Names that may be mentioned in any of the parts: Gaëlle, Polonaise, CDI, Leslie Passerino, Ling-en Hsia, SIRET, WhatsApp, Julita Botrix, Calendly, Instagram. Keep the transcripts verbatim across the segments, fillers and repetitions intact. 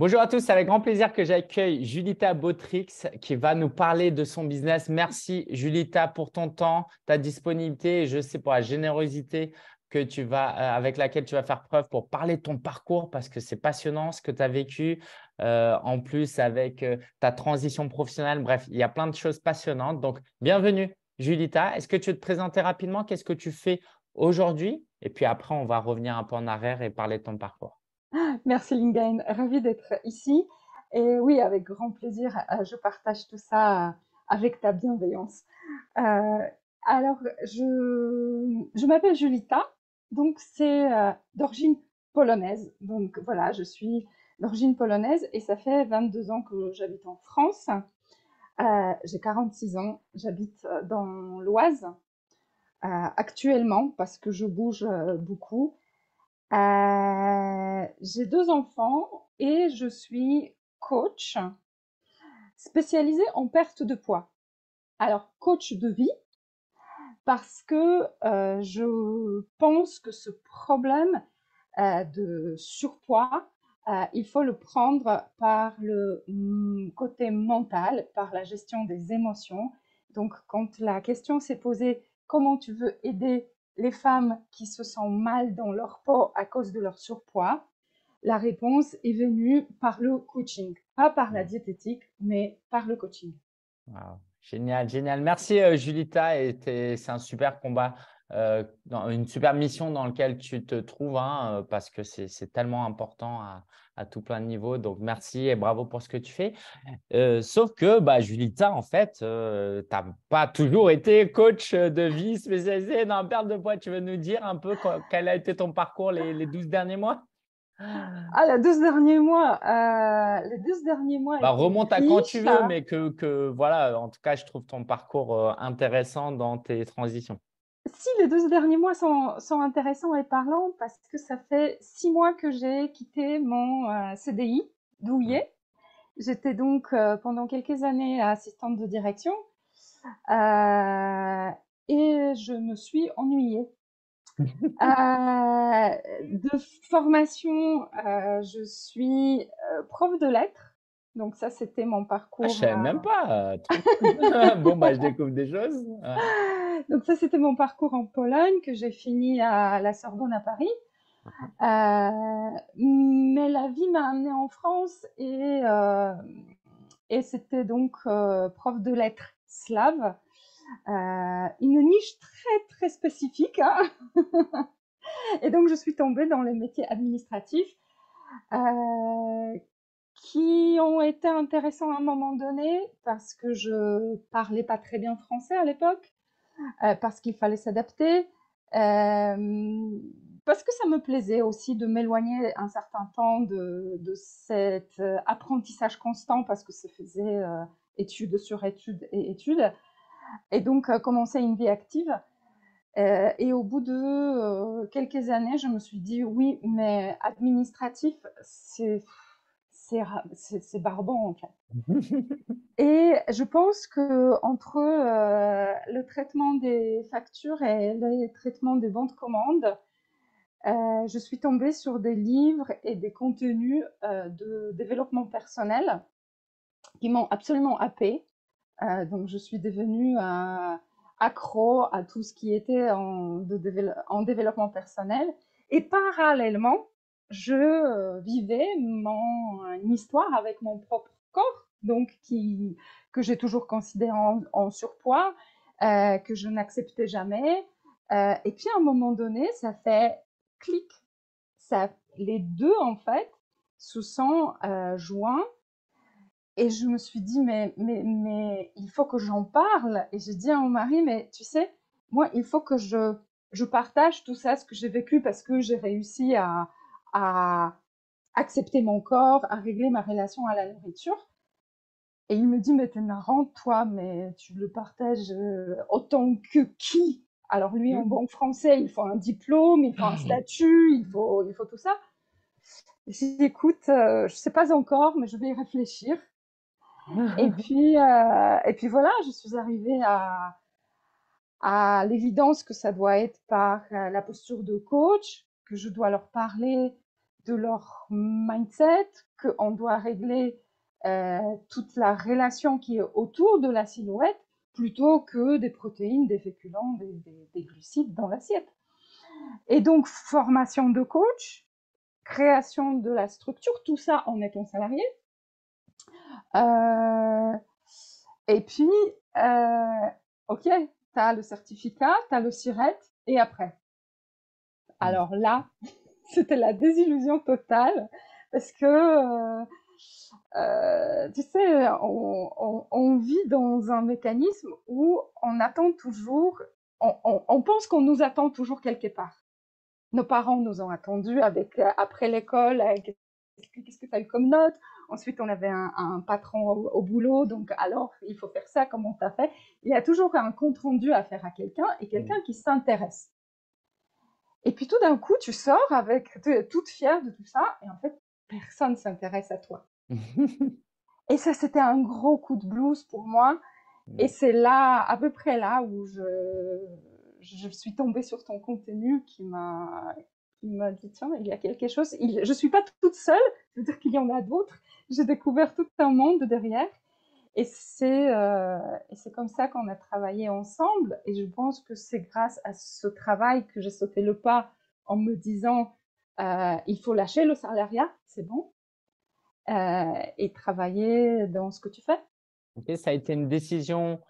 Bonjour à tous, c'est avec grand plaisir que j'accueille Julita Botrix qui va nous parler de son business. Merci Julita pour ton temps, ta disponibilité et je sais pour la générosité que tu vas, euh, avec laquelle tu vas faire preuve pour parler de ton parcours parce que c'est passionnant ce que tu as vécu. Euh, en plus avec euh, ta transition professionnelle, bref, il y a plein de choses passionnantes. Donc, bienvenue Julita. Est-ce que tu veux te présenter rapidement? Qu'est-ce que tu fais aujourd'hui? Et puis après, on va revenir un peu en arrière et parler de ton parcours. Merci Ling-en, ravie d'être ici. Et oui, avec grand plaisir, je partage tout ça avec ta bienveillance. Euh, alors, je, je m'appelle Julita, donc c'est euh, d'origine polonaise. Donc voilà, je suis d'origine polonaise et ça fait vingt-deux ans que j'habite en France. Euh, j'ai quarante-six ans, j'habite dans l'Oise euh, actuellement parce que je bouge euh, beaucoup. Euh, j'ai deux enfants et je suis coach spécialisée en perte de poids. Alors, coach de vie, parce que euh, je pense que ce problème euh, de surpoids, euh, il faut le prendre par le mm, côté mental, par la gestion des émotions. Donc, quand la question s'est posée, comment tu veux aider les femmes qui se sentent mal dans leur peau à cause de leur surpoids, la réponse est venue par le coaching. Pas par la diététique, mais par le coaching. Wow. Génial, génial. Merci euh, Julita. C'est un super combat, euh, une super mission dans laquelle tu te trouves hein, parce que c'est tellement important à, à tout plein de niveaux. Donc, merci et bravo pour ce que tu fais. Euh, sauf que bah, Julita, en fait, euh, tu n'as pas toujours été coach de vie spécialisé dans la perte de poids. Tu veux nous dire un peu quel a été ton parcours les, les douze derniers mois? Ah, les douze derniers mois, euh, les douze derniers mois… Bah, remonte à quand tu veux, mais que, que voilà, en tout cas, je trouve ton parcours euh, intéressant dans tes transitions. Si, les douze derniers mois sont, sont intéressants et parlants parce que ça fait six mois que j'ai quitté mon euh, C D I douillet. J'étais donc euh, pendant quelques années assistante de direction euh, et je me suis ennuyée. Euh, de formation, euh, je suis euh, prof de lettres. Donc ça, c'était mon parcours. Ah, je ne savais euh... même pas. Euh, bon, bah, je découvre des choses. Ouais. Donc ça, c'était mon parcours en Pologne que j'ai fini à la Sorbonne à Paris. Euh, mais la vie m'a amenée en France et, euh, et c'était donc euh, prof de lettres slave. Euh, une niche très très spécifique hein. Et donc je suis tombée dans les métiers administratifs euh, qui ont été intéressants à un moment donné parce que je parlais pas très bien français à l'époque euh, parce qu'il fallait s'adapter euh, parce que ça me plaisait aussi de m'éloigner un certain temps de, de cet apprentissage constant parce que ça faisait euh, études sur études et études. Et donc, euh, commencer une vie active. Euh, et au bout de euh, quelques années, je me suis dit, oui, mais administratif, c'est barbant, en fait. Et je pense qu'entre euh, le traitement des factures et le traitement des bons de commande, euh, je suis tombée sur des livres et des contenus euh, de développement personnel qui m'ont absolument happée. Euh, donc, je suis devenue euh, accro à tout ce qui était en, de dévelop en développement personnel. Et parallèlement, je euh, vivais mon, une histoire avec mon propre corps, donc qui, que j'ai toujours considéré en, en surpoids, euh, que je n'acceptais jamais. Euh, et puis, à un moment donné, ça fait clic. Ça, les deux, en fait, se sont euh, joints. Et je me suis dit, mais, mais, mais il faut que j'en parle. Et j'ai dit à mon mari, mais tu sais, moi, il faut que je, je partage tout ça, ce que j'ai vécu, parce que j'ai réussi à, à accepter mon corps, à régler ma relation à la nourriture. Et il me dit, mais t'es marrante, toi, mais tu le partages autant que qui? Alors lui, en bon français, il faut un diplôme, il faut un statut, il faut, il faut tout ça. J'ai dit, écoute, euh, je ne sais pas encore, mais je vais y réfléchir. Et puis, euh, et puis voilà, je suis arrivée à, à l'évidence que ça doit être par la posture de coach, que je dois leur parler de leur mindset, qu'on doit régler euh, toute la relation qui est autour de la silhouette plutôt que des protéines, des féculents, des, des, des glucides dans l'assiette. Et donc, formation de coach, création de la structure, tout ça en étant salarié. Euh, et puis, euh, ok, tu as le certificat, tu as le SIRET, et après. Alors là, c'était la désillusion totale, parce que, euh, euh, tu sais, on, on, on vit dans un mécanisme où on attend toujours, on, on, on pense qu'on nous attend toujours quelque part. Nos parents nous ont attendus avec, après l'école, qu'est-ce que tu as eu comme note? Ensuite, on avait un, un patron au, au boulot, donc alors, il faut faire ça, comment t'as fait? Il y a toujours un compte-rendu à faire à quelqu'un, et quelqu'un qui s'intéresse. Et puis tout d'un coup, tu sors avec, toute fière de tout ça, et en fait, personne ne s'intéresse à toi. Et ça, c'était un gros coup de blues pour moi. Et c'est là, à peu près là, où je, je suis tombée sur ton contenu qui m'a dit, tiens, il y a quelque chose. Il, je ne suis pas toute seule, je veux dire qu'il y en a d'autres. J'ai découvert tout un monde derrière. Et c'est euh, comme ça qu'on a travaillé ensemble. Et je pense que c'est grâce à ce travail que j'ai sauté le pas en me disant euh, il faut lâcher le salariat, c'est bon, euh, et travailler dans ce que tu fais. Okay, ça a été une décision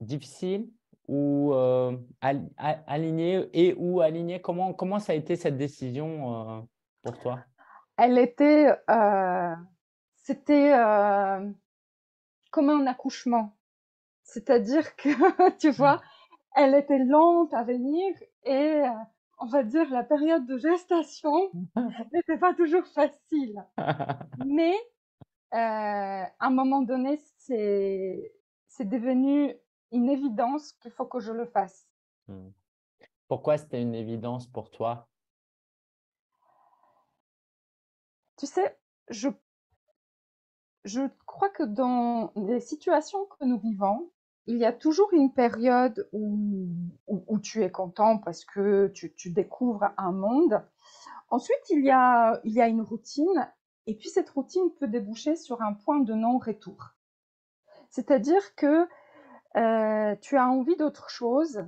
difficile ou euh, alignée et ou alignée. Comment, comment ça a été cette décision euh, pour toi? Elle était… Euh, C'était… Euh, comme un accouchement, c'est-à-dire que, tu vois, elle était lente à venir et, on va dire, la période de gestation n'était pas toujours facile. Mais, euh, à un moment donné, c'est devenu une évidence qu'il faut que je le fasse. Pourquoi c'était une évidence pour toi? Tu sais, je Je crois que dans les situations que nous vivons, il y a toujours une période où, où, où tu es content parce que tu, tu découvres un monde. Ensuite, il y a, il y a une routine et puis cette routine peut déboucher sur un point de non-retour. C'est-à-dire que euh, tu as envie d'autre chose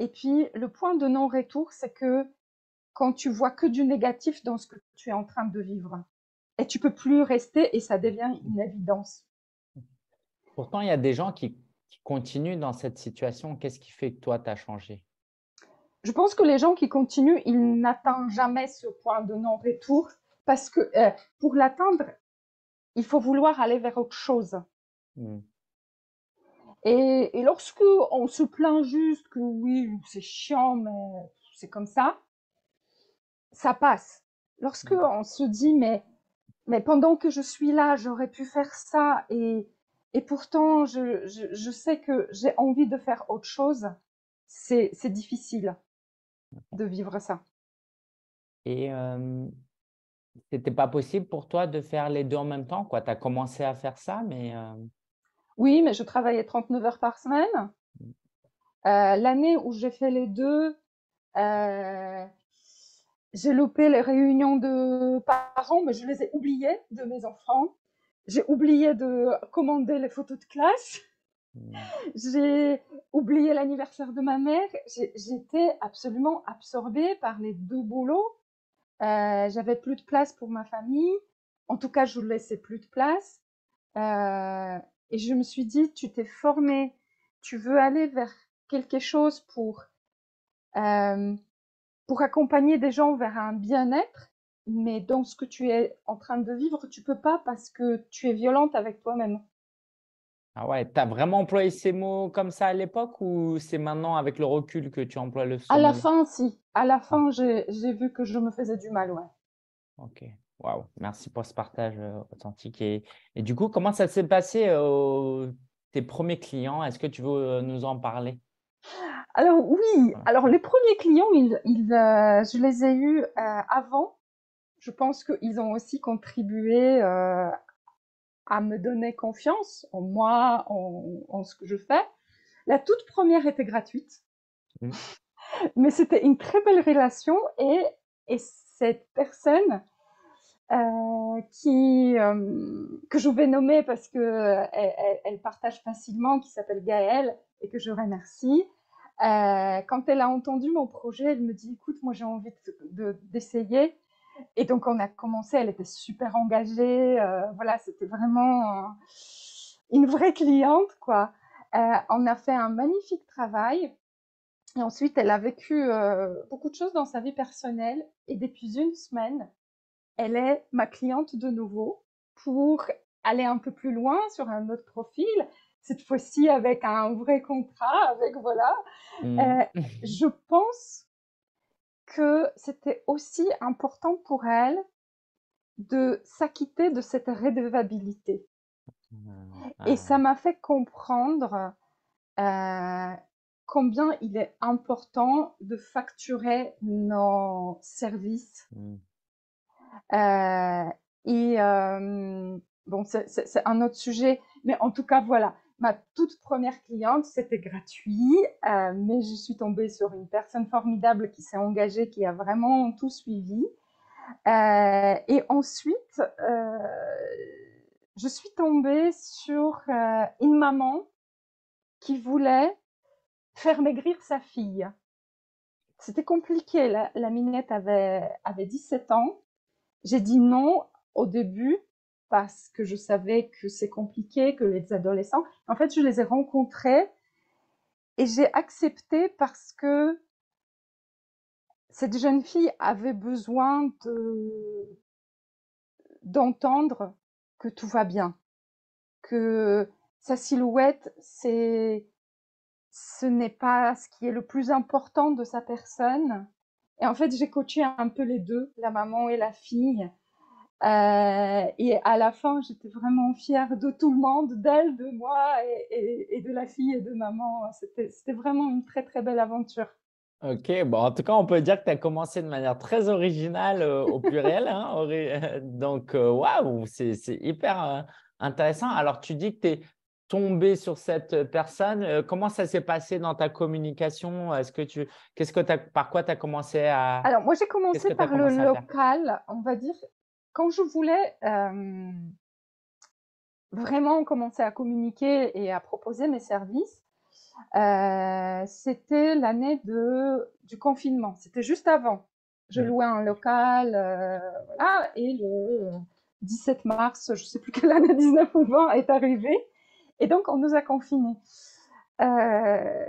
et puis le point de non-retour, c'est que quand tu vois que du négatif dans ce que tu es en train de vivre, et tu ne peux plus rester et ça devient une évidence. Pourtant, il y a des gens qui, qui continuent dans cette situation. Qu'est-ce qui fait que toi, tu as changé? Je pense que les gens qui continuent, ils n'atteignent jamais ce point de non-retour parce que euh, pour l'atteindre, il faut vouloir aller vers autre chose. Mmh. Et, et lorsque on se plaint juste que oui, c'est chiant, mais c'est comme ça, ça passe. Lorsque mmh. on se dit, mais Mais pendant que je suis là, j'aurais pu faire ça et, et pourtant, je, je, je sais que j'ai envie de faire autre chose. C'est difficile de vivre ça. Et euh, ce n'était pas possible pour toi de faire les deux en même temps? Tu as commencé à faire ça, mais… Euh... Oui, mais je travaillais trente-neuf heures par semaine. Euh, L'année où j'ai fait les deux… Euh, J'ai loupé les réunions de parents, mais je les ai oubliées de mes enfants. J'ai oublié de commander les photos de classe. Mmh. J'ai oublié l'anniversaire de ma mère. J'étais absolument absorbée par les deux boulots. Euh, J'avais plus de place pour ma famille. En tout cas, je ne laissais plus de place. Euh, et je me suis dit, tu t'es formée. Tu veux aller vers quelque chose pour... Euh, pour accompagner des gens vers un bien-être, mais dans ce que tu es en train de vivre, tu ne peux pas parce que tu es violente avec toi-même. Ah ouais, tu as vraiment employé ces mots comme ça à l'époque ou c'est maintenant avec le recul que tu emploies le son? À la fin, si. À la fin, j'ai vu que je me faisais du mal, ouais. Ok, waouh, merci pour ce partage authentique. Et, et du coup, comment ça s'est passé euh, tes premiers clients? Est-ce que tu veux nous en parler? Alors oui, alors les premiers clients, ils, ils, euh, je les ai eus euh, avant. Je pense qu'ils ont aussi contribué euh, à me donner confiance en moi, en, en ce que je fais. La toute première était gratuite, mmh. mais c'était une très belle relation et, et cette personne euh, qui, euh, que je vais nommer parce qu'elle elle, elle partage facilement, qui s'appelle Gaëlle et que je remercie. Euh, quand elle a entendu mon projet, elle me dit « Écoute, moi j'ai envie de, de, d'essayer ». Et donc, on a commencé, elle était super engagée, euh, voilà, c'était vraiment euh, une vraie cliente, quoi. Euh, on a fait un magnifique travail. Et ensuite, elle a vécu euh, beaucoup de choses dans sa vie personnelle. Et depuis une semaine, elle est ma cliente de nouveau pour aller un peu plus loin sur un autre profil. Cette fois-ci, avec un vrai contrat, avec voilà. Mmh. Euh, je pense que c'était aussi important pour elle de s'acquitter de cette redevabilité. Ah. Et ça m'a fait comprendre euh, combien il est important de facturer nos services. Mm. Euh, et euh, bon, c'est, c'est, c'est un autre sujet, mais en tout cas, voilà. Ma toute première cliente, c'était gratuit, euh, mais je suis tombée sur une personne formidable qui s'est engagée, qui a vraiment tout suivi. Euh, et ensuite, euh, je suis tombée sur euh, une maman qui voulait faire maigrir sa fille. C'était compliqué, la, la minette avait, avait dix-sept ans. J'ai dit non au début, parce que je savais que c'est compliqué, que les adolescents... En fait, je les ai rencontrés et j'ai accepté parce que cette jeune fille avait besoin de... d'entendre que tout va bien, que sa silhouette, c'est... ce n'est pas ce qui est le plus important de sa personne. Et en fait, j'ai coaché un peu les deux, la maman et la fille. Euh, et à la fin, j'étais vraiment fière de tout le monde, d'elle, de moi et, et, et de la fille et de maman. C'était, c'était vraiment une très, très belle aventure. OK. Bon, en tout cas, on peut dire que tu as commencé de manière très originale euh, au pluriel. Hein, ori... Donc, waouh, wow, c'est, c'est hyper euh, intéressant. Alors, tu dis que tu es tombée sur cette personne. Euh, comment ça s'est passé dans ta communication? Est-ce que tu... Qu'est-ce que t'as... Par quoi tu as commencé à… Alors, moi, j'ai commencé par commencé le local, on va dire. Quand je voulais euh, vraiment commencer à communiquer et à proposer mes services, euh, c'était l'année de, du confinement. C'était juste avant. Je louais un local euh, voilà, et le dix-sept mars, je ne sais plus quelle année, dix-neuf ou vingt, est arrivé. Et donc, on nous a confinés. Euh,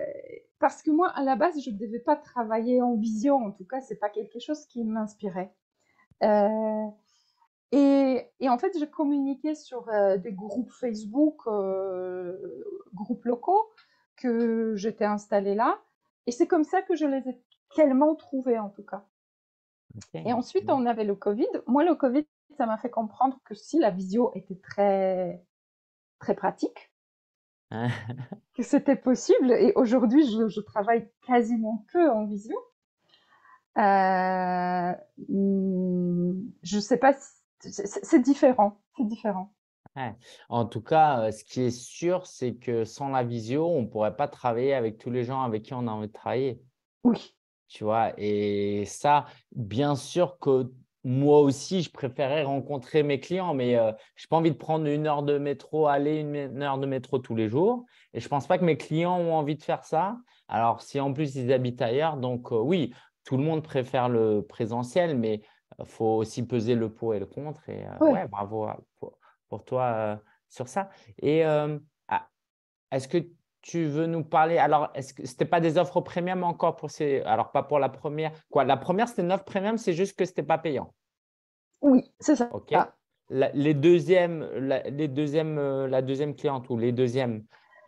parce que moi, à la base, je ne devais pas travailler en visio. En tout cas, ce n'est pas quelque chose qui m'inspirait. Euh, Et, et en fait, je communiquais sur euh, des groupes Facebook, euh, groupes locaux, que j'étais installée là. Et c'est comme ça que je les ai tellement trouvés, en tout cas. Okay. Et ensuite, on avait le Covid. Moi, le Covid, ça m'a fait comprendre que si la visio était très, très pratique, que c'était possible. Et aujourd'hui, je, je travaille quasiment que en visio. Euh, je ne sais pas si... C'est différent, c'est différent. Ouais. En tout cas, ce qui est sûr, c'est que sans la visio, on ne pourrait pas travailler avec tous les gens avec qui on a envie de travailler. Oui. Tu vois, et ça, bien sûr que moi aussi, je préférais rencontrer mes clients, mais euh, je n'ai pas envie de prendre une heure de métro, aller une, une heure de métro tous les jours. Et je ne pense pas que mes clients ont envie de faire ça. Alors, si en plus, ils habitent ailleurs, donc euh, oui, tout le monde préfère le présentiel, mais… Il faut aussi peser le pour et le contre. Et euh, ouais. ouais, bravo pour, pour toi euh, sur ça. Et euh, est-ce que tu veux nous parler… Alors, est-ce que c'était pas des offres premium encore pour ces… Alors, pas pour la première. Quoi, la première, c'était une offre premium, c'est juste que c'était pas payant. Oui, c'est ça. OK. Ah. La, les deuxièmes, la, les deuxièmes, euh, la deuxième cliente ou les deuxièmes…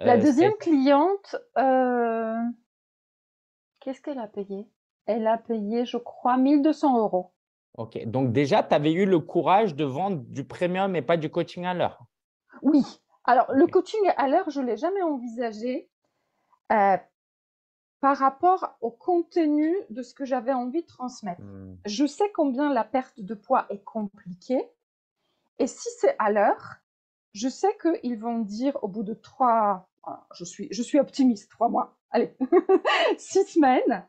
Euh, la deuxième c'est... cliente, euh... qu'est-ce qu'elle a payé? Elle a payé, je crois, mille deux cents euros. OK. Donc, déjà, tu avais eu le courage de vendre du premium et pas du coaching à l'heure. Oui. Alors, okay. Le coaching à l'heure, je ne l'ai jamais envisagé euh, par rapport au contenu de ce que j'avais envie de transmettre. Mmh. Je sais combien la perte de poids est compliquée. Et si c'est à l'heure, je sais qu'ils vont dire au bout de trois… Je suis, je suis optimiste, trois mois. Allez, six semaines,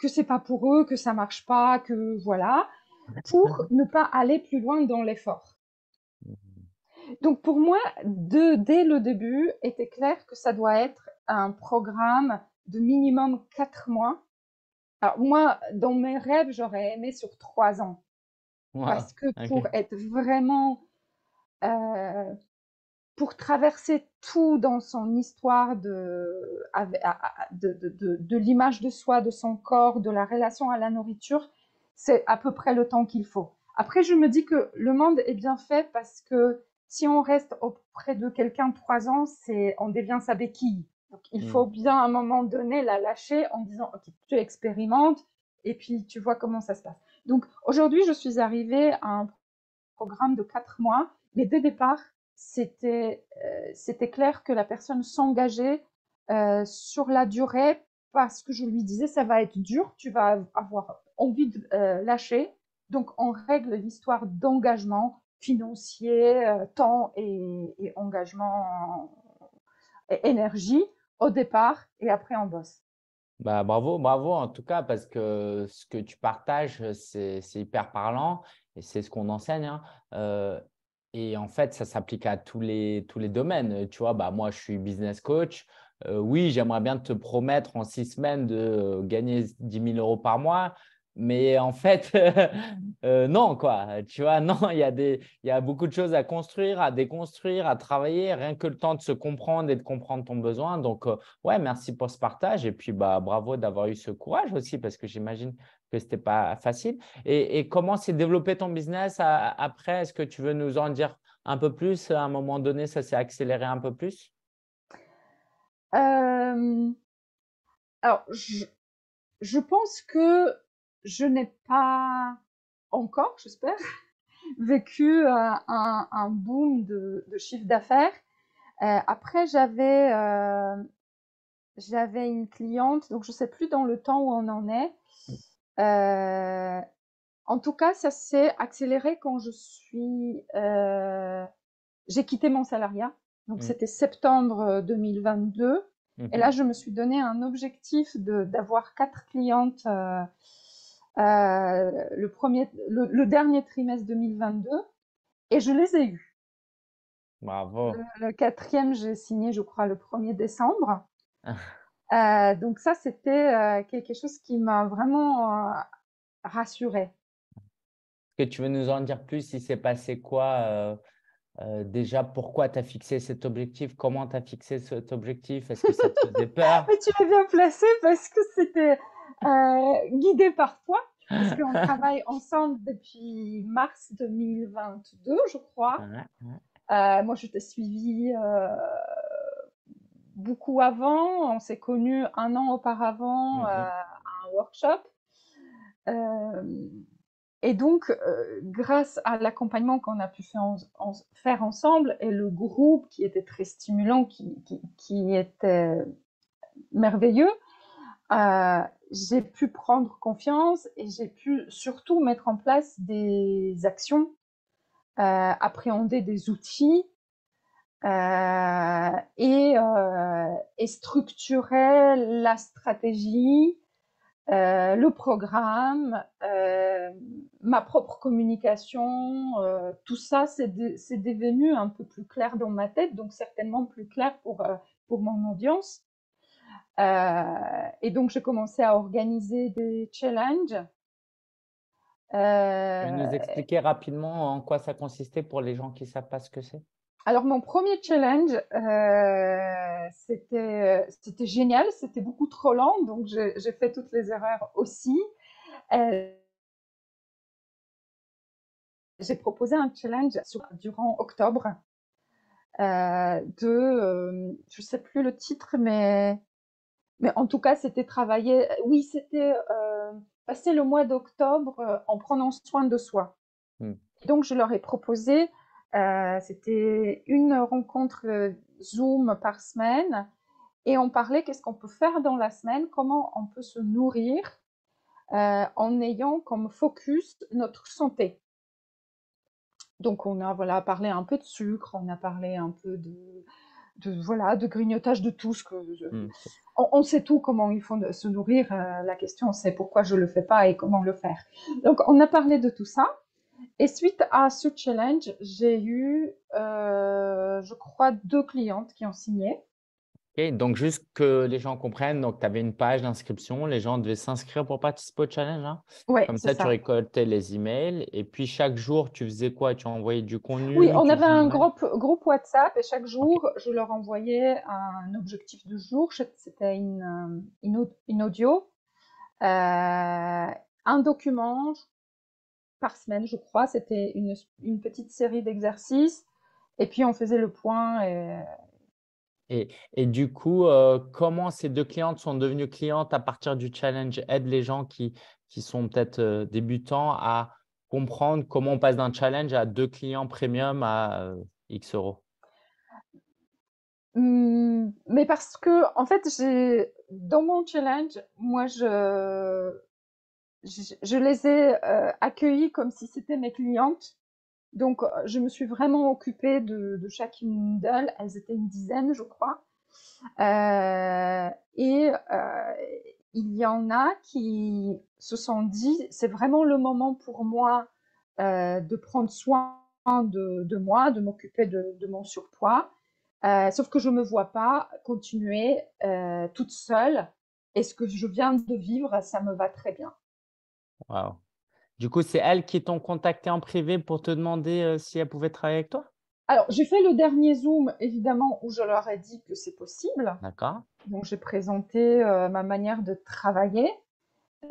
que ce n'est pas pour eux, que ça ne marche pas, que voilà… pour ne pas aller plus loin dans l'effort. Donc pour moi, de, dès le début, était clair que ça doit être un programme de minimum quatre mois. Alors moi, dans mes rêves, j'aurais aimé sur trois ans. Wow, parce que pour okay. être vraiment... Euh, pour traverser tout dans son histoire de, de, de, de, de l'image de soi, de son corps, de la relation à la nourriture, c'est à peu près le temps qu'il faut. Après, je me dis que le monde est bien fait parce que si on reste auprès de quelqu'un de trois ans, c'est, on devient sa béquille. Donc, il mmh. faut bien à un moment donné la lâcher en disant « Ok, tu expérimentes et puis tu vois comment ça se passe. » Donc, aujourd'hui, je suis arrivée à un programme de quatre mois, mais dès le départ, c'était euh, c'était clair que la personne s'engageait euh, sur la durée parce que je lui disais ça va être dur, tu vas avoir envie de euh, lâcher, donc on règle l'histoire d'engagement financier, euh, temps et, et engagement et énergie au départ et après on bosse. Bah, bravo, bravo en tout cas parce que ce que tu partages c'est hyper parlant et c'est ce qu'on enseigne, hein. euh, Et en fait, ça s'applique à tous les, tous les domaines. Tu vois, bah, moi, je suis business coach. Euh, oui, j'aimerais bien te promettre en six semaines de gagner dix mille euros par mois. Mais en fait, euh, non, quoi. Tu vois, non, il y a des, il y a beaucoup de choses à construire, à déconstruire, à travailler. Rien que le temps de se comprendre et de comprendre ton besoin. Donc, euh, ouais, merci pour ce partage. Et puis, bah, bravo d'avoir eu ce courage aussi parce que j'imagine… c'était pas facile. Et, et comment s'est développé ton business à, à, après? Est-ce que tu veux nous en dire un peu plus? À un moment donné, ça s'est accéléré un peu plus? euh, Alors, je, je pense que je n'ai pas encore, j'espère, vécu un, un, un boom de, de chiffre d'affaires. Euh, après, j'avais euh, j'avais une cliente, donc je ne sais plus dans le temps où on en est. Euh, en tout cas, ça s'est accéléré quand je suis, euh, j'ai quitté mon salariat. Donc, mmh. c'était septembre deux mille vingt-deux. Mmh. Et là, je me suis donné un objectif de d'avoir quatre clientes euh, euh, le premier, le, le dernier trimestre deux mille vingt-deux. Et je les ai eues. Bravo. Le, le quatrième, j'ai signé, je crois, le premier décembre. Euh, donc ça, c'était euh, quelque chose qui m'a vraiment euh, rassurée. Est-ce que tu veux nous en dire plus? Il s'est passé quoi euh, euh, déjà? Pourquoi tu as fixé cet objectif? Comment tu as fixé cet objectif? Est-ce que ça te faisait peur? Mais tu l'as bien placé parce que c'était euh, guidé par toi. Parce qu'on travaille ensemble depuis mars deux mille vingt-deux, je crois. Ouais, ouais. Euh, moi, je t'ai suivie… Euh... beaucoup avant, on s'est connus un an auparavant mmh. euh, à un workshop. Euh, et donc, euh, grâce à l'accompagnement qu'on a pu faire, en, en, faire ensemble et le groupe qui était très stimulant, qui, qui, qui était merveilleux, euh, j'ai pu prendre confiance et j'ai pu surtout mettre en place des actions, euh, appréhender des outils, Euh, et, euh, et structurer la stratégie, euh, le programme, euh, ma propre communication, euh, tout ça, c'est de, c'est devenu un peu plus clair dans ma tête, donc certainement plus clair pour, euh, pour mon audience. Euh, et donc, j'ai commencé à organiser des challenges. Euh, vous nous expliquer rapidement en quoi ça consistait pour les gens qui ne savent pas ce que c'est? Alors, mon premier challenge, euh, c'était c'était génial, c'était beaucoup trop lent, donc j'ai fait toutes les erreurs aussi. Euh, j'ai proposé un challenge sur, durant octobre euh, de, euh, je ne sais plus le titre, mais, mais en tout cas, c'était travailler, oui, c'était euh, passer le mois d'octobre en prenant soin de soi. Mm. Donc, je leur ai proposé… Euh, c'était une rencontre Zoom par semaine et on parlait qu'est-ce qu'on peut faire dans la semaine, comment on peut se nourrir euh, en ayant comme focus notre santé. Donc, on a voilà, parlé un peu de sucre, on a parlé un peu de, de, voilà, de grignotage de tout. Ce que je... mmh. on, on sait tout comment il faut se nourrir. Euh, la question, c'est pourquoi je ne le fais pas et comment le faire. Donc, on a parlé de tout ça. Et suite à ce challenge, j'ai eu, euh, je crois, deux clientes qui ont signé. Okay, donc, juste que les gens comprennent, donc tu avais une page d'inscription, les gens devaient s'inscrire pour participer au challenge. Hein? Oui, comme ça, ça, tu récoltais les emails. Et puis, chaque jour, tu faisais quoi? Tu envoyais du contenu? Oui, on avait un groupe, groupe WhatsApp et chaque jour, okay. je leur envoyais un objectif du jour. C'était une, une, une audio, euh, un document par semaine, je crois. C'était une, une petite série d'exercices. Et puis, on faisait le point et... Et, et du coup, euh, comment ces deux clientes sont devenues clientes à partir du challenge? Aide les gens qui, qui sont peut-être euh, débutants à comprendre comment on passe d'un challenge à deux clients premium à euh, X euros. Mmh, mais parce que, en fait, j'ai, dans mon challenge, moi, je, je, je les ai euh, accueillies comme si c'était mes clientes. Donc, je me suis vraiment occupée de, de chacune d'elles. Elles étaient une dizaine, je crois. Euh, et euh, il y en a qui se sont dit, c'est vraiment le moment pour moi euh, de prendre soin de, de moi, de m'occuper de, de mon surpoids. Euh, sauf que je ne me vois pas continuer euh, toute seule. Et ce que je viens de vivre, ça me va très bien. Waouh. Du coup, c'est elles qui t'ont contacté en privé pour te demander euh, si elles pouvaient travailler avec toi? Alors, j'ai fait le dernier Zoom, évidemment, où je leur ai dit que c'est possible. D'accord. Donc, j'ai présenté euh, ma manière de travailler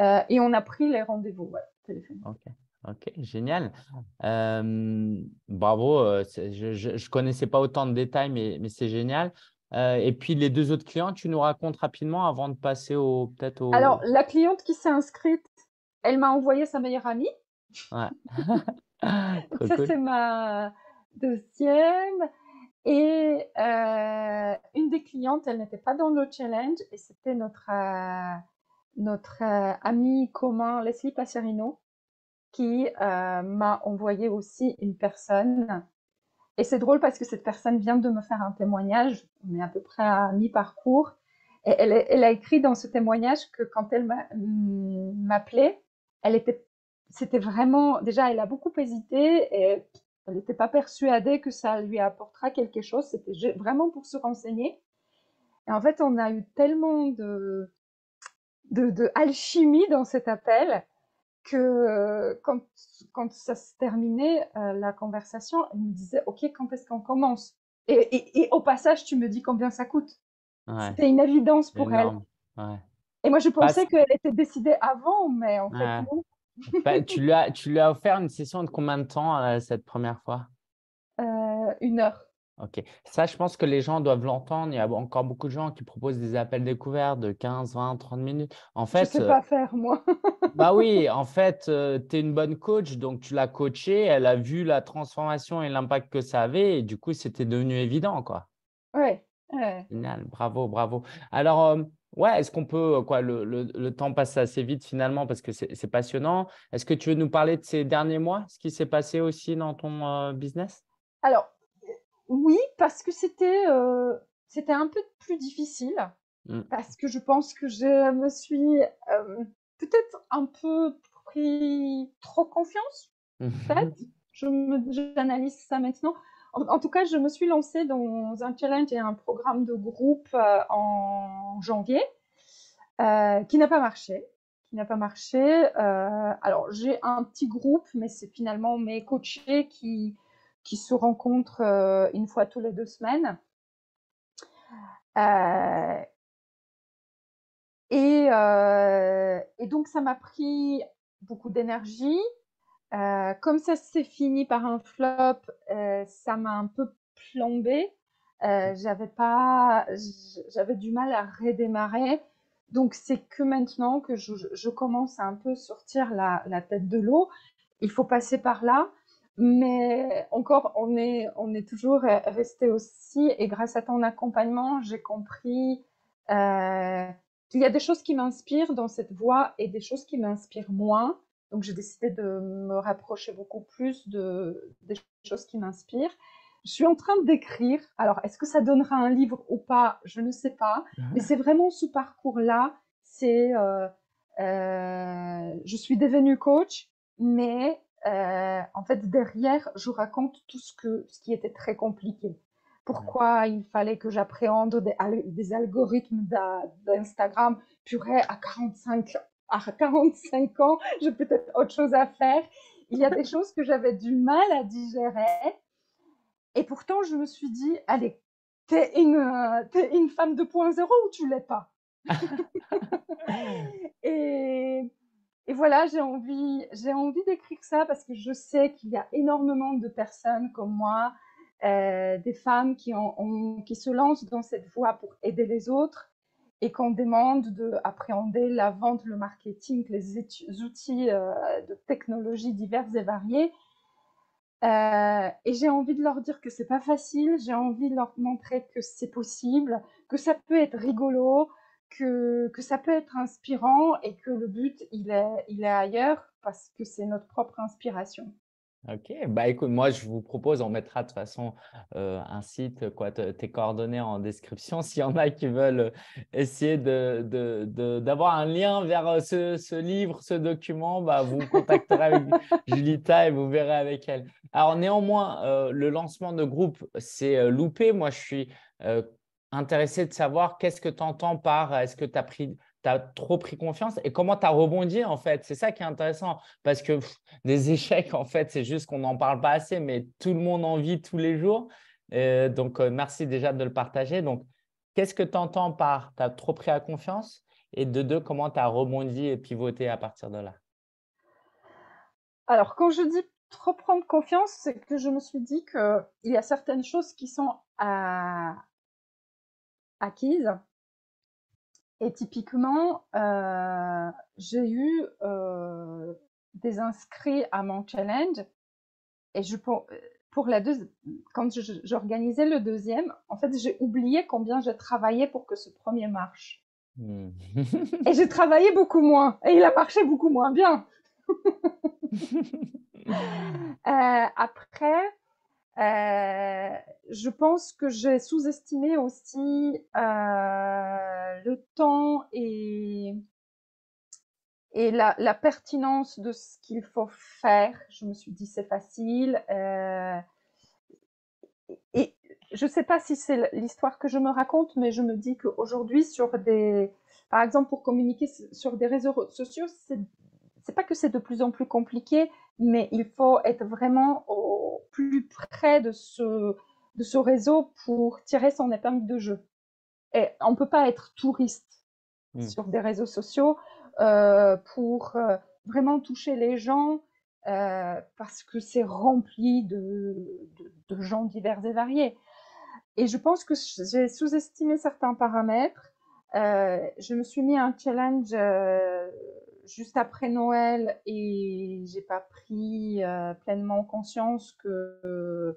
euh, et on a pris les rendez-vous ouais, téléphoniques. OK, okay. Génial. Euh, bravo. Euh, je ne connaissais pas autant de détails, mais, mais c'est génial. Euh, et puis, les deux autres clients, tu nous racontes rapidement avant de passer au peut-être au… Alors, la cliente qui s'est inscrite, elle m'a envoyé sa meilleure amie. Ouais. Ça, cool. C'est ma deuxième. Et euh, une des clientes, elle n'était pas dans le challenge. Et c'était notre, euh, notre euh, ami commun, Leslie Passerino, qui euh, m'a envoyé aussi une personne. Et c'est drôle parce que cette personne vient de me faire un témoignage. On est à peu près à mi-parcours. Et elle, elle a écrit dans ce témoignage que quand elle m'appelait, Elle était, c'était vraiment, déjà, elle a beaucoup hésité et elle n'était pas persuadée que ça lui apportera quelque chose. C'était vraiment pour se renseigner. Et en fait, on a eu tellement de, de, de alchimie dans cet appel que quand, quand ça se terminait, euh, la conversation, elle me disait « Ok, quand est-ce qu'on commence ?» et, et, et au passage, tu me dis combien ça coûte. Ouais. C'était une évidence pour énorme. Elle. Ouais. Et moi, je pensais qu'elle était décidée avant, mais en fait, ouais. non. Bah, tu, lui as, tu lui as offert une session de combien de temps euh, cette première fois? euh, Une heure. OK. Ça, je pense que les gens doivent l'entendre. Il y a encore beaucoup de gens qui proposent des appels découverts de quinze, vingt, trente minutes. En fait, je ne sais pas faire, moi. Bah oui, en fait, euh, tu es une bonne coach, donc tu l'as coachée. Elle a vu la transformation et l'impact que ça avait. Et du coup, c'était devenu évident, quoi. Oui. Ouais. Génial. Bravo, bravo. Alors… Euh, Ouais, est-ce qu'on peut, quoi, le, le, le temps passe assez vite finalement parce que c'est passionnant. Est-ce que tu veux nous parler de ces derniers mois, ce qui s'est passé aussi dans ton euh, business? Alors, oui, parce que c'était euh, c'était un peu plus difficile mmh. parce que je pense que je me suis euh, peut-être un peu pris trop confiance, peut-être. J'analyse ça maintenant. En, en tout cas, je me suis lancée dans un challenge et un programme de groupe euh, en janvier euh, qui n'a pas marché. Qui n'a pas marché. Euh, alors, j'ai un petit groupe, mais c'est finalement mes coachés qui, qui se rencontrent euh, une fois tous les deux semaines. Euh, et, euh, et donc, ça m'a pris beaucoup d'énergie. Euh, comme ça s'est fini par un flop, euh, ça m'a un peu plombée. Euh, j'avais pas, j'avais du mal à redémarrer. Donc, c'est que maintenant que je, je commence à un peu sortir la, la tête de l'eau. Il faut passer par là. Mais encore, on est, on est toujours resté aussi. Et grâce à ton accompagnement, j'ai compris euh, qu'il y a des choses qui m'inspirent dans cette voie et des choses qui m'inspirent moins. Donc, j'ai décidé de me rapprocher beaucoup plus de, des choses qui m'inspirent. Je suis en train d'écrire. Alors, est-ce que ça donnera un livre ou pas? Je ne sais pas. Mmh. Mais c'est vraiment ce parcours-là. C'est, euh, euh, je suis devenue coach, mais euh, en fait, derrière, je raconte tout ce, que, ce qui était très compliqué. Pourquoi il fallait que j'appréhende des, des algorithmes d'Instagram? Purée, à quarante-cinq, à quarante-cinq ans, j'ai peut-être autre chose à faire. Il y a des choses que j'avais du mal à digérer. Et pourtant, je me suis dit, allez, t'es une, euh, t'es une femme deux point zéro ou tu l'es pas? et, et voilà, j'ai envie, j'ai envie d'écrire ça parce que je sais qu'il y a énormément de personnes comme moi, euh, des femmes qui, ont, ont, qui se lancent dans cette voie pour aider les autres et qu'on demande d'appréhender la vente, le marketing, les outils euh, de technologies diverses et variées. Euh, et j'ai envie de leur dire que c'est pas facile, j'ai envie de leur montrer que c'est possible, que ça peut être rigolo, que, que ça peut être inspirant et que le but, il est, il est ailleurs parce que c'est notre propre inspiration. Ok, bah écoute, moi je vous propose, on mettra de toute façon euh, un site, quoi, tes coordonnées en description, s'il y en a qui veulent essayer de, de, de, d'avoir un lien vers ce, ce livre, ce document, bah, vous contacterez avec Julita et vous verrez avec elle. Alors néanmoins, euh, le lancement de groupe, c'est euh, loupé. Moi, je suis euh, intéressé de savoir qu'est-ce que tu entends par, est-ce que tu as pris… tu as trop pris confiance et comment tu as rebondi en fait. C'est ça qui est intéressant parce que pff, des échecs, en fait, c'est juste qu'on n'en parle pas assez, mais tout le monde en vit tous les jours. Et donc, euh, merci déjà de le partager. Donc, qu'est-ce que tu entends par « tu as trop pris à confiance » et de deux, comment tu as rebondi et pivoté à partir de là? Alors, quand je dis « trop prendre confiance », c'est que je me suis dit qu'il y a certaines choses qui sont à... acquises. Et typiquement, euh, j'ai eu euh, des inscrits à mon challenge et je, pour, pour la deux, quand je, j'organisais le deuxième, en fait, j'ai oublié combien j'ai travaillé pour que ce premier marche. Mmh. Et j'ai travaillé beaucoup moins et il a marché beaucoup moins bien. euh, après, Euh, je pense que j'ai sous-estimé aussi euh, le temps et, et la, la pertinence de ce qu'il faut faire. Je me suis dit c'est facile. Euh, et je ne sais pas si c'est l'histoire que je me raconte, mais je me dis qu'aujourd'hui, sur des, par exemple, pour communiquer sur des réseaux sociaux, c'est c'est pas que c'est de plus en plus compliqué, mais il faut être vraiment au plus près de ce, de ce réseau pour tirer son épingle de jeu. Et on ne peut pas être touriste mmh. sur des réseaux sociaux euh, pour euh, vraiment toucher les gens euh, parce que c'est rempli de, de, de gens divers et variés. Et je pense que j'ai sous-estimé certains paramètres. Euh, je me suis mis un challenge... Euh, juste après Noël et j'ai pas pris euh, pleinement conscience que, euh,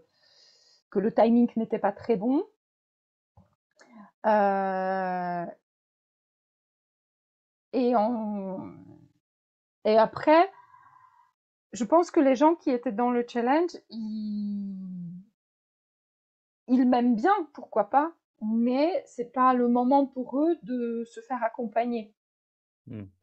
que le timing n'était pas très bon. Euh, et, en, et après, je pense que les gens qui étaient dans le challenge, ils, ils m'aiment bien, pourquoi pas, mais c'est pas le moment pour eux de se faire accompagner.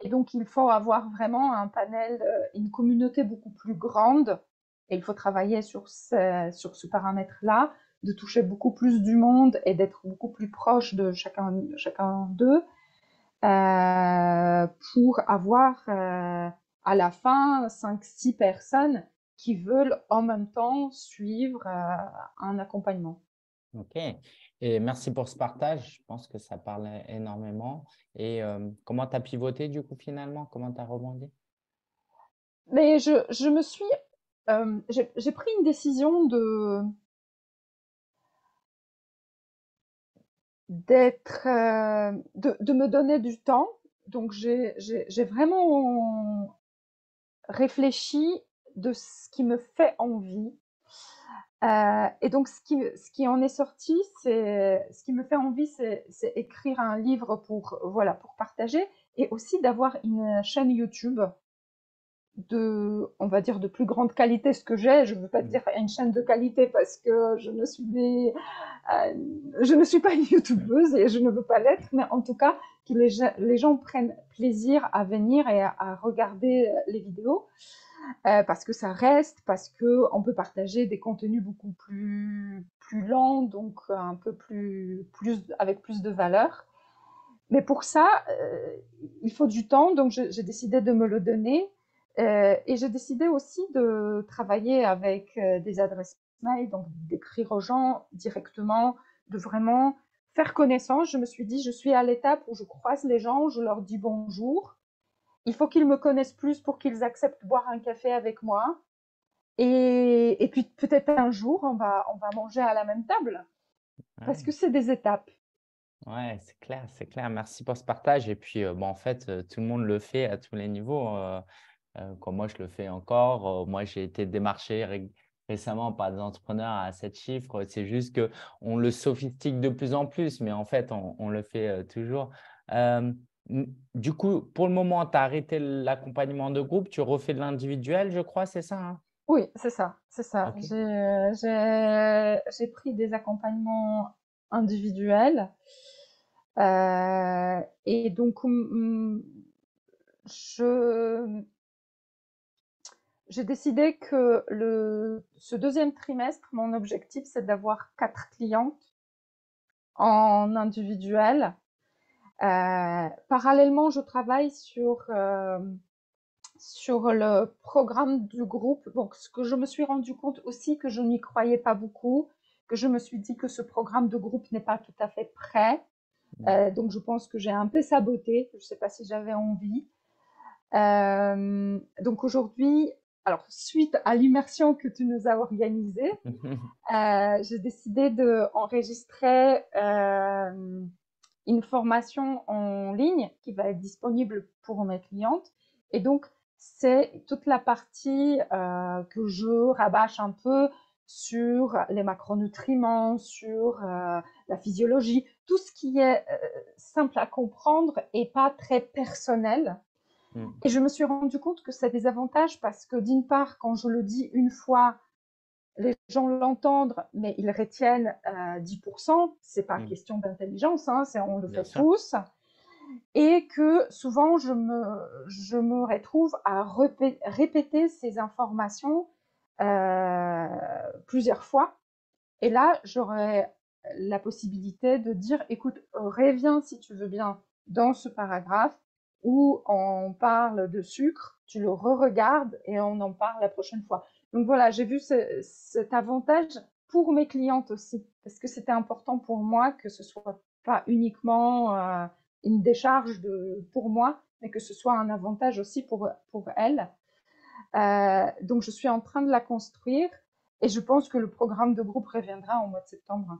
Et donc, il faut avoir vraiment un panel, une communauté beaucoup plus grande et il faut travailler sur ce, sur ce paramètre-là, de toucher beaucoup plus du monde et d'être beaucoup plus proche de chacun, chacun d'eux euh, pour avoir euh, à la fin cinq six personnes qui veulent en même temps suivre euh, un accompagnement. Ok. Et merci pour ce partage, je pense que ça parle énormément. Et euh, comment tu as pivoté du coup finalement? Comment tu as rebondi? Mais je, je me suis... Euh, j'ai, j'ai pris une décision de... d'être... Euh, de, de me donner du temps. Donc j'ai, j'ai, j'ai vraiment réfléchi de ce qui me fait envie. Euh, et donc, ce qui, ce qui en est sorti, c'est, ce qui me fait envie, c'est, c'est écrire un livre pour, voilà, pour partager et aussi d'avoir une chaîne YouTube de, on va dire, de plus grande qualité ce que j'ai. Je ne veux pas dire une chaîne de qualité parce que je ne suis, euh, je ne suis pas une youtubeuse et je ne veux pas l'être, mais en tout cas, que les, les gens prennent plaisir à venir et à, à regarder les vidéos euh, parce que ça reste, parce qu'on peut partager des contenus beaucoup plus, plus lents, donc un peu plus, plus, avec plus de valeur. Mais pour ça, euh, il faut du temps, donc j'ai décidé de me le donner. Euh, et j'ai décidé aussi de travailler avec euh, des adresses mail, donc d'écrire aux gens directement, de vraiment faire connaissance. Je me suis dit, je suis à l'étape où je croise les gens, je leur dis bonjour. Il faut qu'ils me connaissent plus pour qu'ils acceptent boire un café avec moi. Et, et puis peut-être un jour, on va, on va manger à la même table. Ouais. Parce que c'est des étapes. Ouais, c'est clair, c'est clair. Merci pour ce partage. Et puis, euh, bon, en fait, euh, tout le monde le fait à tous les niveaux. Euh... Euh, comme moi, je le fais encore. Euh, moi, j'ai été démarché ré récemment par des entrepreneurs à sept chiffres. C'est juste qu'on le sophistique de plus en plus, mais en fait, on, on le fait euh, toujours. Euh, du coup, pour le moment, tu as arrêté l'accompagnement de groupe. Tu refais de l'individuel, je crois, c'est ça, hein? Oui, c'est ça. C'est ça. Okay. J'ai euh, j'ai pris des accompagnements individuels. Euh, et donc, je... J'ai décidé que le, ce deuxième trimestre, mon objectif, c'est d'avoir quatre clientes en individuel. Euh, parallèlement, je travaille sur, euh, sur le programme du groupe. Donc, ce que je me suis rendu compte aussi que je n'y croyais pas beaucoup, que je me suis dit que ce programme de groupe n'est pas tout à fait prêt. Euh, donc, je pense que j'ai un peu saboté. Je ne sais pas si j'avais envie. Euh, donc, aujourd'hui... Alors, suite à l'immersion que tu nous as organisée, euh, j'ai décidé d'enregistrer euh, une formation en ligne qui va être disponible pour mes clientes. Et donc, c'est toute la partie euh, que je rabâche un peu sur les macronutriments, sur euh, la physiologie, tout ce qui est euh, simple à comprendre et pas très personnel. Et je me suis rendu compte que ça a des avantages parce que d'une part, quand je le dis une fois, les gens l'entendent, mais ils retiennent euh, dix pour cent. C'est pas mmh. question d'intelligence, hein, on le Bien fait sûr. tous. Et que souvent, je me, je me retrouve à repé répéter ces informations euh, plusieurs fois. Et là, j'aurais la possibilité de dire, écoute, reviens si tu veux bien dans ce paragraphe où on parle de sucre, tu le re-regardes et on en parle la prochaine fois. Donc voilà, j'ai vu ce, cet avantage pour mes clientes aussi, parce que c'était important pour moi que ce soit pas uniquement euh, une décharge de, pour moi, mais que ce soit un avantage aussi pour, pour elles. Euh, donc je suis en train de la construire et je pense que le programme de groupe reviendra en mois de septembre.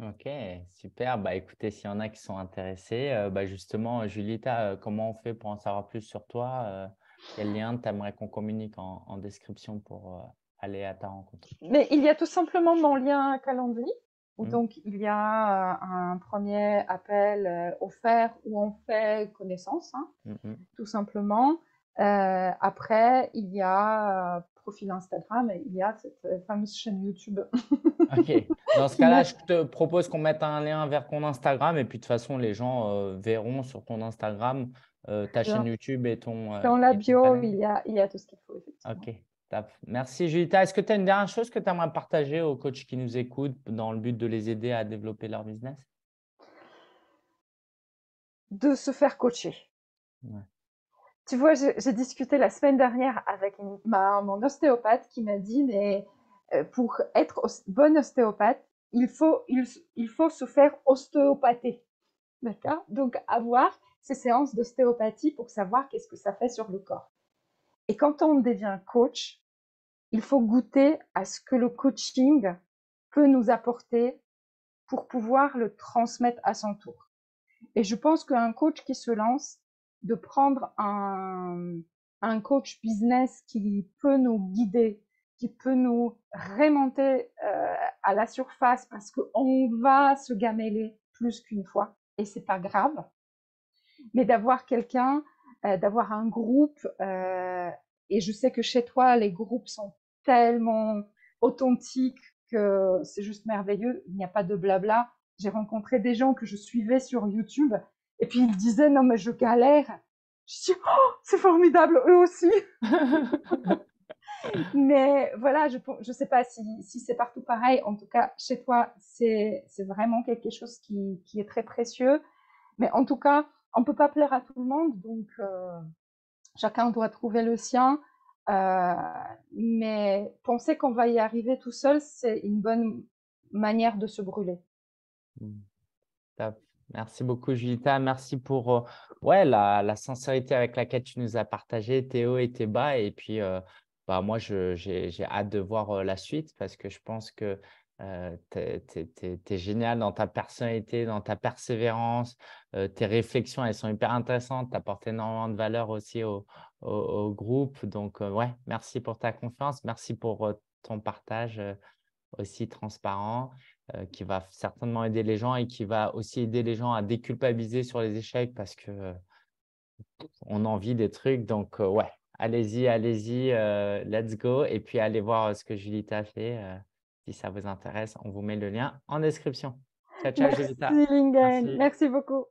Ok, super. Bah, écoutez, s'il y en a qui sont intéressés, euh, bah, justement, Julita, euh, comment on fait pour en savoir plus sur toi? euh, Quel lien t'aimerais qu'on communique en, en description pour euh, aller à ta rencontre? Mais il y a tout simplement mon lien Calendly, où mmh. donc il y a euh, un premier appel euh, offert où on fait connaissance, hein, mmh. tout simplement. Euh, après, il y a… Euh, profil Instagram et il y a cette fameuse chaîne YouTube. Ok. Dans ce cas-là, je te propose qu'on mette un lien vers ton Instagram et puis de toute façon, les gens euh, verront sur ton Instagram euh, ta chaîne YouTube et ton… Euh, Dans la bio, il y, a, il y a tout ce qu'il faut. Ok. Top. Merci, Julita. Est-ce que tu as une dernière chose que tu aimerais partager aux coachs qui nous écoutent dans le but de les aider à développer leur business? De se faire coacher. Ouais. Tu vois, j'ai discuté la semaine dernière avec une, ma, mon ostéopathe qui m'a dit, mais pour être os, bonne ostéopathe, il faut, il, il faut se faire ostéopather. D'accord? Donc, avoir ces séances d'ostéopathie pour savoir qu'est-ce que ça fait sur le corps. Et quand on devient coach, il faut goûter à ce que le coaching peut nous apporter pour pouvoir le transmettre à son tour. Et je pense qu'un coach qui se lance, de prendre un, un coach business qui peut nous guider, qui peut nous remonter euh, à la surface parce qu'on va se gameler plus qu'une fois et c'est pas grave. Mais d'avoir quelqu'un, euh, d'avoir un groupe euh, Et je sais que chez toi, les groupes sont tellement authentiques que c'est juste merveilleux. Il n'y a pas de blabla. J'ai rencontré des gens que je suivais sur YouTube et puis ils disaient « Non, mais je galère ». Je dis « Oh, c'est formidable, eux aussi !» Mais voilà, je ne sais pas si, si c'est partout pareil. En tout cas, chez toi, c'est vraiment quelque chose qui, qui est très précieux. Mais en tout cas, on ne peut pas plaire à tout le monde. Donc, euh, chacun doit trouver le sien. Euh, mais penser qu'on va y arriver tout seul, c'est une bonne manière de se brûler. Mmh. Top. Merci beaucoup, Julita. Merci pour euh, ouais, la, la sincérité avec laquelle tu nous as partagé tes hauts et tes bas. Et puis, euh, bah, moi, j'ai hâte de voir euh, la suite parce que je pense que euh, tu es, t'es, t'es génial dans ta personnalité, dans ta persévérance. Euh, tes réflexions, elles sont hyper intéressantes. Tu apportes énormément de valeur aussi au, au, au groupe. Donc, euh, ouais, merci pour ta confiance. Merci pour euh, ton partage euh, aussi transparent. Euh, qui va certainement aider les gens et qui va aussi aider les gens à déculpabiliser sur les échecs parce que euh, on en vit des trucs. Donc, euh, ouais, allez-y, allez-y, euh, let's go. Et puis, allez voir ce que Julita fait. Euh, si ça vous intéresse, on vous met le lien en description. Ciao, ciao, Julita. Merci, Ling-en. Merci beaucoup.